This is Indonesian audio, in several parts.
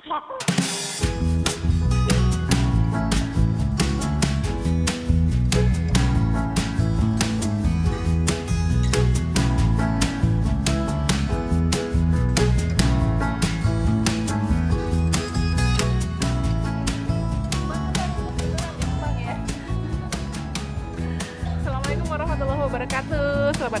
Selamat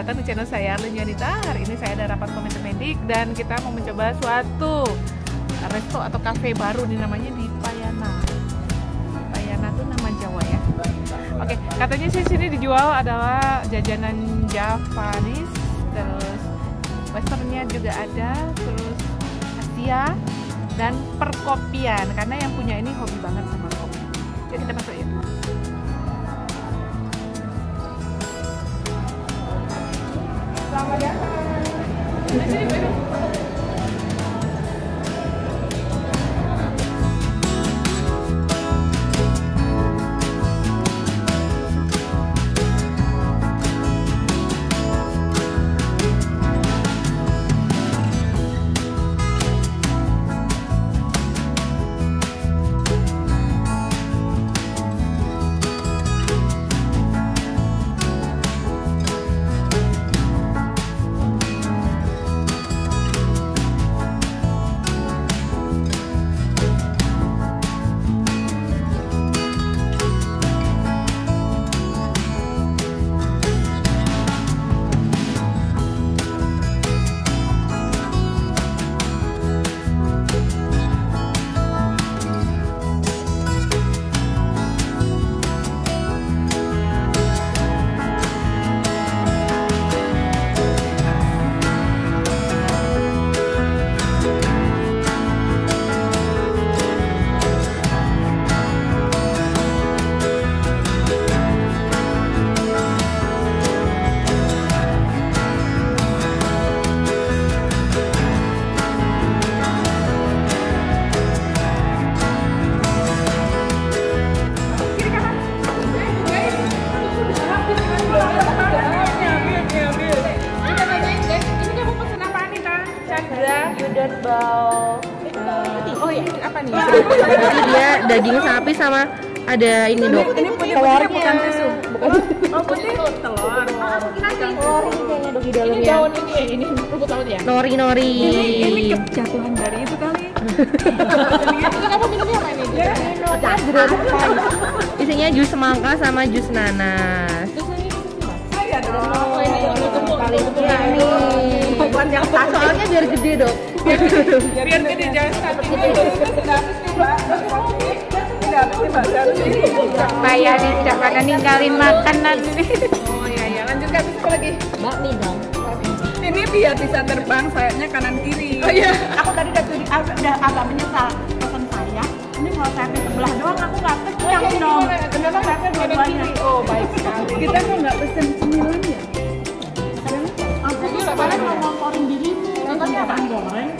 datang di channel saya, Arlyn Yuanita. Hari ini saya ada rapat komite medik dan kita mau mencoba suatu resto atau cafe baru, ini namanya Dipayana. Dipayana itu nama Jawa ya. Oke, katanya sih sini dijual adalah jajanan Javanis, terus westernnya juga ada, terus Asia dan perkopian. Karena yang punya ini hobi banget sama kopi. Jadi kita masuk ya. Selamat datang. Jadi dia daging sapi sama ada ini dok. Ini telurnya bukan susu. Oh putih telur. Telur ini kayaknya dok di dalamnya. Ini daun ini rumput laut ya. Nori. Ini kejatuhan dari itu kali. Itu kan apa minumnya apa ini? Isinya jus semangka sama jus nanas. Iya dong. Ini. Bukan yang pas, soalnya biar gede dok. Biar gede jangan sakitnya itu sudah habis nih mbak. Payah nih tidak pada ninggalin makanan. Oh iya ya, lanjut kak bisa lagi. Bakmi dong. Ini biar bisa terbang sayapnya kanan kiri. Oh iya. Aku tadi udah agak menyesal pesan saya. Ini kalau sayapnya sebelah doang aku nggak kenyang dong. Kenapa sayapnya dua-duanya? Oh baik sekali. Kita kok nggak pesen cemilan ya? Kalian mau ngomporin diri, contohnya apa? Goreng.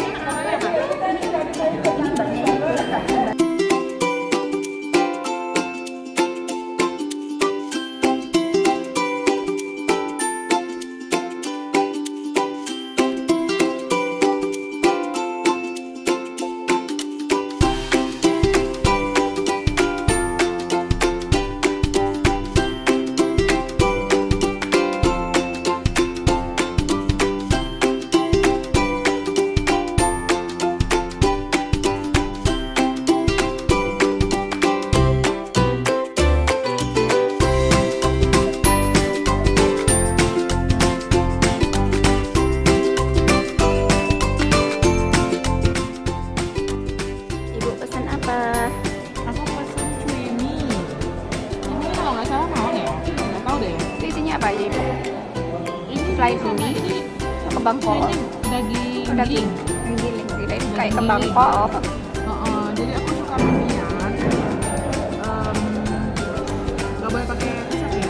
Kembang kol, daging kayak kembang kol. Jadi aku suka pilihan nggak boleh pakai kecap ya.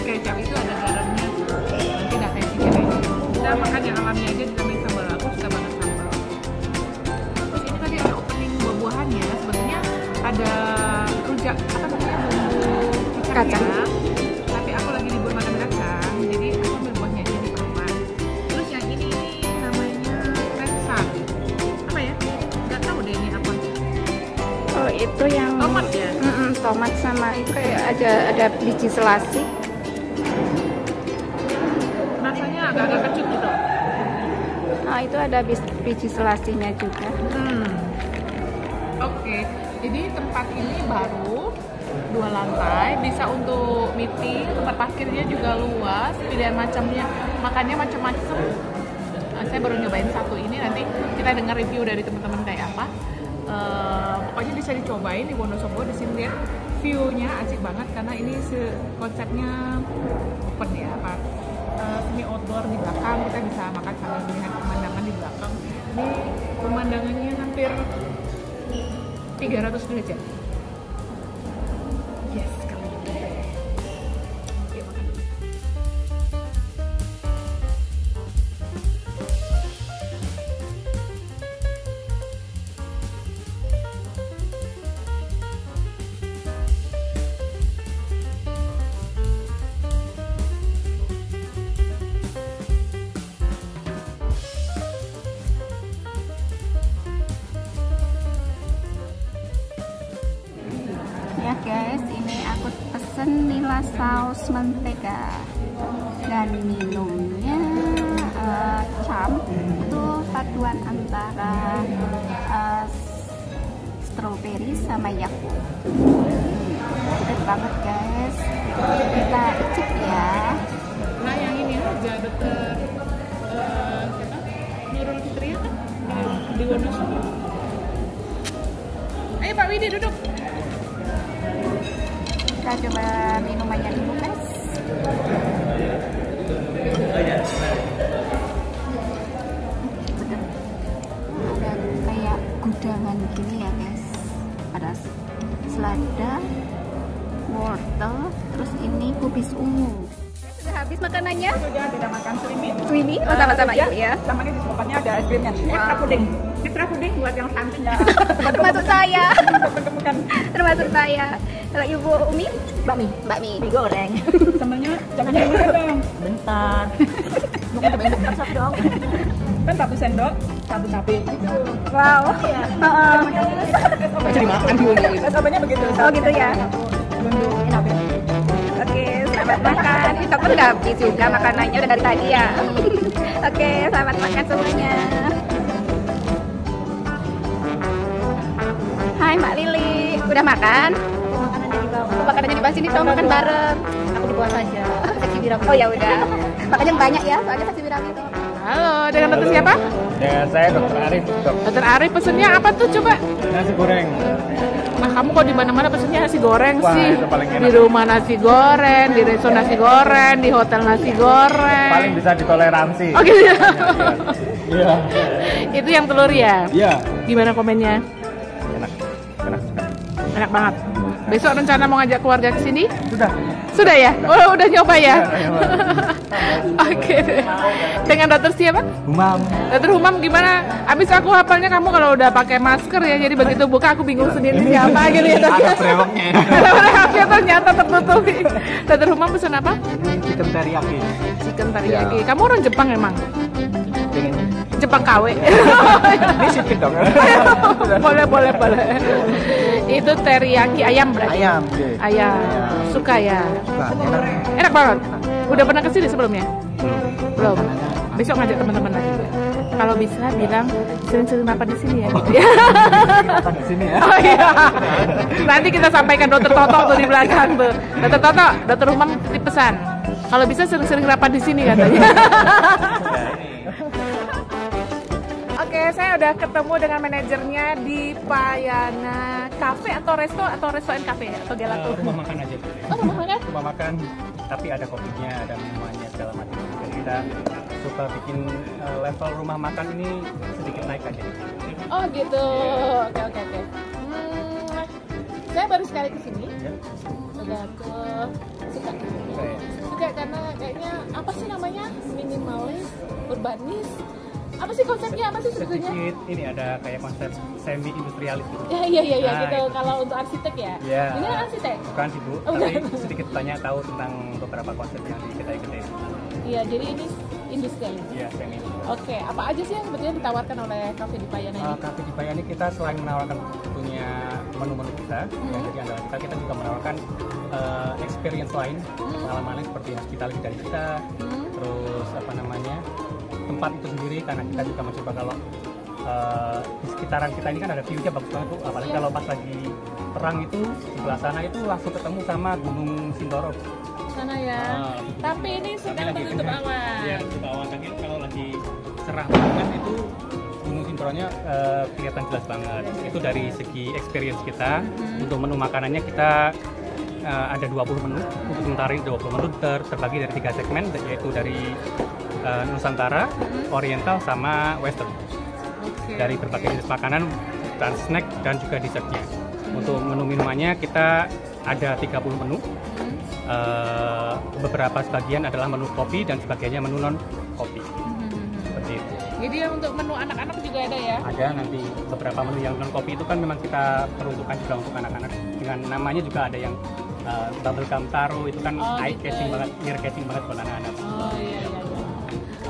Kecap itu ada garamnya, nanti nggak fancy kayak gitu. Kita makan yang alami aja, ditambahin sambal. Aku suka banget sambal. Terus ini tadi ada opening buah-buahan ya. Sebenarnya ada rujak apa namanya bumbu kacang. Ini namanya pensan apa ya? Nggak tahu deh ini apa. itu yang tomat ya? Tomat sama kayak ada biji selasi. Rasanya agak-agak kecut gitu. Nah, itu ada biji selasinya juga. Oke, jadi tempat ini baru 2 lantai, bisa untuk meeting, tempat parkirnya juga luas, pilihan macamnya, makannya macam-macam. Saya baru nyobain satu ini, nanti kita dengar review dari teman-teman kayak apa. Pokoknya bisa dicobain di Wonosobo, di sini lihat view-nya asik banget karena ini konsepnya open ya, semi outdoor di belakang, kita bisa makan sambil melihat pemandangan di belakang. Ini pemandangannya hampir 300 derajat. Yes, kalau gitu. Oke, makan. Ya guys, ini aku pesen nila saus mentega dan minumnya charm, itu paduan antara strawberry sama yakult. Enak banget guys, kita cek ya. Nah yang ini aja dokter Nurul Fitri kan di Wonosobo. Ayo Pak Widi duduk. Kita coba minumannya dulu guys. Ada kayak gudangan gini ya guys. Ada selada, wortel, terus ini kubis ungu. Sudah habis makanannya? Sudah, kita makan swimming. Swimming? Oh sama-sama ya? Samanya di tempatnya ada es krimnya. Wow. Puding. Citra puding buat yang santai ya. Termasuk saya. Termasuk saya. Kalau Ibu Umi, bakmi goreng. Sambalnya jangan dimakan dong. Bentar. Bukan banyak masak dong. Kan 1 sendok, 1 cabai. Wow. Heeh. Mau jadi makan dulu. Sambalnya begitu. Oh gitu ya. Oke, selamat makan. Kita pun udah habis juga makanannya udah dari tadi ya. Oke, selamat makan semuanya. Hai Mbak Lili, udah makan? Makanannya di bawah sini, coba makan bareng. Aku di bawah saja. Saksi Birawi. Oh ya udah. Makannya banyak ya, soalnya Saksi Birawi itu. Halo, dengan dokter siapa? Dengan saya Dokter Arif. Dokter Arif, pesennya apa tuh coba? Nasi goreng. Nah kamu kok di mana-mana pesennya nasi goreng sih? Itu paling enak. Di rumah nasi goreng, di resto nasi goreng, di hotel nasi goreng. Paling bisa ditoleransi. Oke. Oh, gitu. Iya. Itu yang telur ya? Iya. Gimana komennya? Enak, enak sekali. Enak banget. Besok rencana mau ngajak keluarga ke sini? Sudah. Sudah ya? Oh, udah nyoba ya? Oke. Dengan dokter siapa? Humam. Dokter Humam gimana? Abis aku hafalnya kamu kalau udah pakai masker ya, jadi begitu buka aku bingung sendiri siapa gitu ya. Ada brewoknya. Ada ternyata tertutupi. Dokter Humam pesan apa? Chicken teriyaki. Chicken teriyaki. Kamu orang Jepang emang? Jepang KW. Ini sipit dong. Boleh. Itu teriyaki ayam berarti. Ayam. Suka ya. Enak banget. Udah pernah kesini sebelumnya? Belum. Besok ngajak teman-teman lagi. Kalau bisa bilang sering-sering makan di sini ya. Gitu ya. Di sini ya. Oh iya. Nanti kita sampaikan Dokter Toto tuh di belakang tuh. Dokter Toto, Dokter Humam titip pesan. Kalau bisa sering-sering rapat di sini katanya. Oke, saya udah ketemu dengan manajernya di Dipayana Cafe atau resto atau restoran cafe ya? Atau gelato? Rumah makan aja. Oh, rumah makan? Rumah makan, tapi ada kopinya, ada minumannya segala macam. Jadi kita suka bikin level rumah makan ini sedikit naik aja. Oh gitu, oke. Saya baru sekali kesini. Sudah suka karena kayaknya apa sih namanya, minimalis, urbanis. Apa sih konsepnya, apa sih sebetulnya? Sedikit, ini ada kayak konsep semi-industrialis gitu. Iya, nah, gitu, kalau untuk arsitek ya? Iya. Ini arsitek? Bukan sih Bu, oh, tapi bukan. Sedikit tanya tahu tentang beberapa konsep yang kita ikutin. Iya, jadi ini industrialis? Iya, semi-industrialis. Oke, apa aja sih yang sebetulnya ditawarkan oleh Cafe Dipayana ini? Cafe Dipayana kita selain menawarkan punya menu-menu kita, yang jadi andalan kita. Kita juga menawarkan experience lain, pengalaman lain seperti hospitality dari kita, terus apa namanya tempat itu sendiri, karena kita juga mencoba kalau di sekitaran kita ini kan ada view-nya bagus banget tuh, apalagi kalau pas lagi terang itu sebelah sana itu langsung ketemu sama Gunung Sindoro. Sana ya. Tapi ini sedang menutup awan. Iya, menutup awan. Tapi kalau lagi cerah banget itu Gunung Sindoronya kelihatan jelas banget. Itu dari segi experience kita. Untuk menu makanannya kita ada 20 menu. Untuk sementara ini 20 menu terbagi dari 3 segmen, yaitu dari Nusantara, Oriental, sama Western. Dari berbagai jenis makanan dan snack dan juga dessertnya. Untuk menu minumannya kita ada 30 menu. Beberapa sebagian adalah menu kopi dan sebagainya menu non kopi. Seperti itu. Jadi untuk menu anak-anak juga ada ya? Ada, nanti beberapa menu yang non kopi itu kan memang kita peruntukkan juga untuk anak-anak. Dengan namanya juga ada yang bubble gum taro, itu kan eye catching banget, ear catching banget buat anak-anak.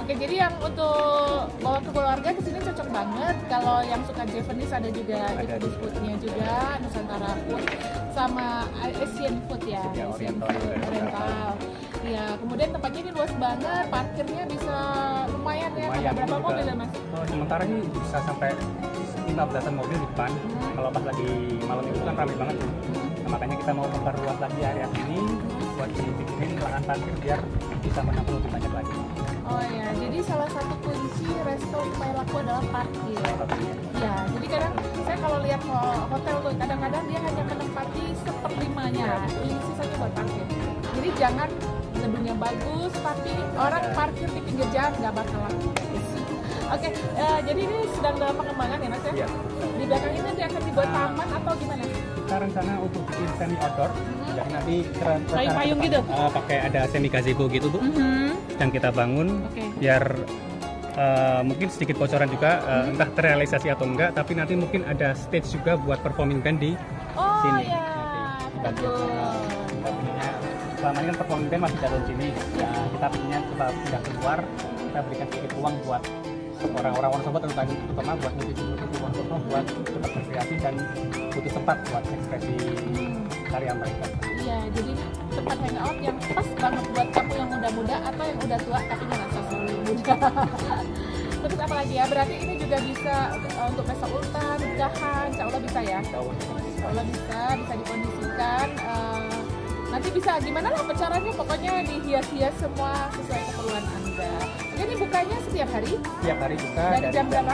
Oke, jadi yang untuk bawa keluarga ke sini cocok banget. Kalau yang suka Japanese ada juga Japanese foodnya juga, Nusantara food sama Asian food ya, ya Asian food, Oriental. Ya, kemudian tempatnya ini luas banget, parkirnya bisa lumayan ya. Ada berapa mobil ya mas? Sementara ini bisa sampai 15-an mobil di depan. Kalau pas lagi malam itu kan ramai banget. Nah, makanya kita mau memperluas lagi area ini buat dibikin lahan parkir biar bisa menampung lebih banyak lagi. Oh ya, jadi salah satu kunci resto supaya laku adalah parkir. Ya, jadi kadang saya kalau lihat hotel tuh kadang-kadang dia hanya menempati 1/5-nya, sisanya buat parkir. Jadi jangan gedungnya bagus tapi orang parkir di pinggir jalan nggak bakal laku. Oke, jadi ini sedang dalam pengembangan ya mas ya? Iya. Di belakang ini nanti akan dibuat taman atau gimana? Kita rencana untuk bikin semi outdoor, jadi nanti payung gitu? Pakai ada semi gazebo gitu bu, yang kita bangun biar mungkin sedikit bocoran juga, entah terrealisasi atau enggak, tapi nanti mungkin ada stage juga buat performing band di sini. Iya. Selama ini kan performing band masih dalam sini, kita pinginnya coba pindah keluar, kita berikan sedikit uang buat orang-orang Wonosobo terutama buat musisi-musisi Wonosobo buat tempat rekreasi dan butuh tempat buat ekspresi karya mereka. Iya, jadi tempat hangout yang pas banget buat kamu yang muda-muda atau yang udah tua tapi ngerasa muda. Terus apa lagi ya? Berarti ini juga bisa untuk pesta ultan, nikahan, insya Allah bisa ya? Insya Allah bisa dikondisikan. Nanti bisa gimana lah caranya, pokoknya dihias-hias semua sesuai keperluan Anda. Jadi bukanya setiap hari? Setiap hari buka dari jam 9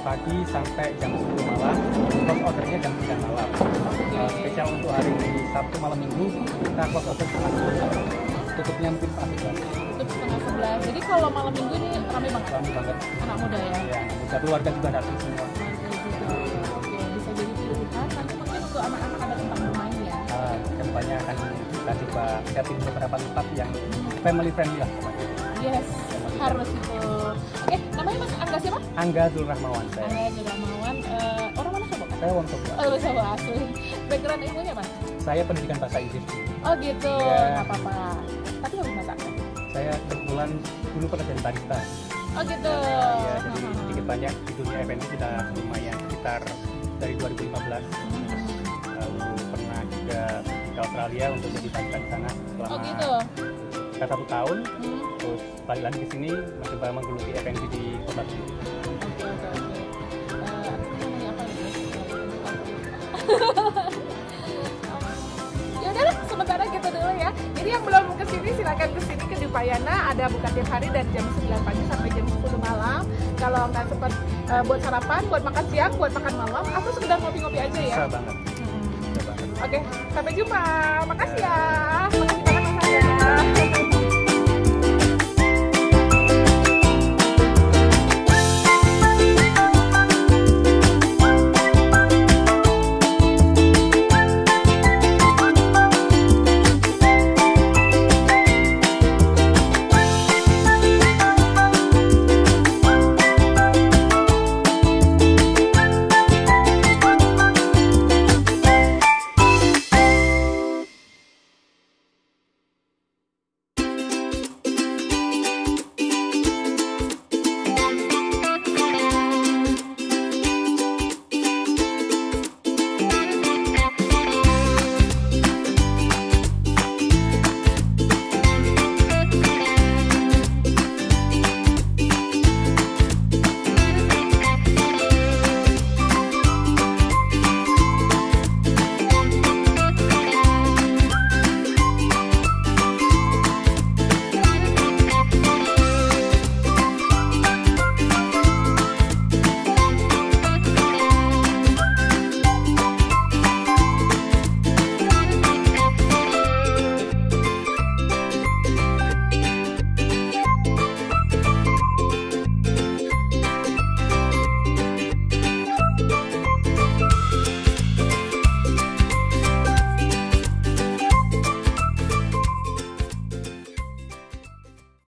pagi sampai jam 10 malam. Close ordernya jam 3 malam. Spesial untuk hari Sabtu malam Minggu kita close order setengah 11. Tutupnya mungkin pagi kan. Tutup setengah 11. Jadi kalau malam Minggu ini ramai banget. Ramai banget. Anak muda ya. Iya, bisa keluarga juga datang semua. Oke, bisa jadi pilihan. Nanti mungkin untuk anak-anak ada tempat bermain ya. Tempatnya akan kita coba siapin beberapa tempat yang family friendly lah. Yes, harus itu. Oke, namanya mas Angga siapa? Angga Zulrahmawan. Angga Zulrahmawan. Orang mana sobat? Saya Wonosobo. Wonosobo asli. Background ilmunya mas? Saya pendidikan bahasa Inggris. Oh gitu, nggak apa-apa. Tapi hobi masak? Saya kebetulan dulu pernah jadi barista. Oh gitu. Ya, jadi sedikit banyak di dunia event kita lumayan sekitar dari 2015. Pernah juga ke Australia untuk jadi barista di sana selama sekitar 1 tahun. Terus balik lagi ke sini mencoba menggeluti event di kota sini. Ya udahlah, sementara gitu dulu ya. Jadi yang belum ke sini silakan ke sini ke Dipayana, ada buka tiap hari dari jam 9 pagi sampai jam 10 malam. Kalau nggak sempat buat sarapan, buat makan siang, buat makan malam, atau sekedar ngopi-ngopi aja ya. Bisa banget. Oke, sampai jumpa. Makasih ya.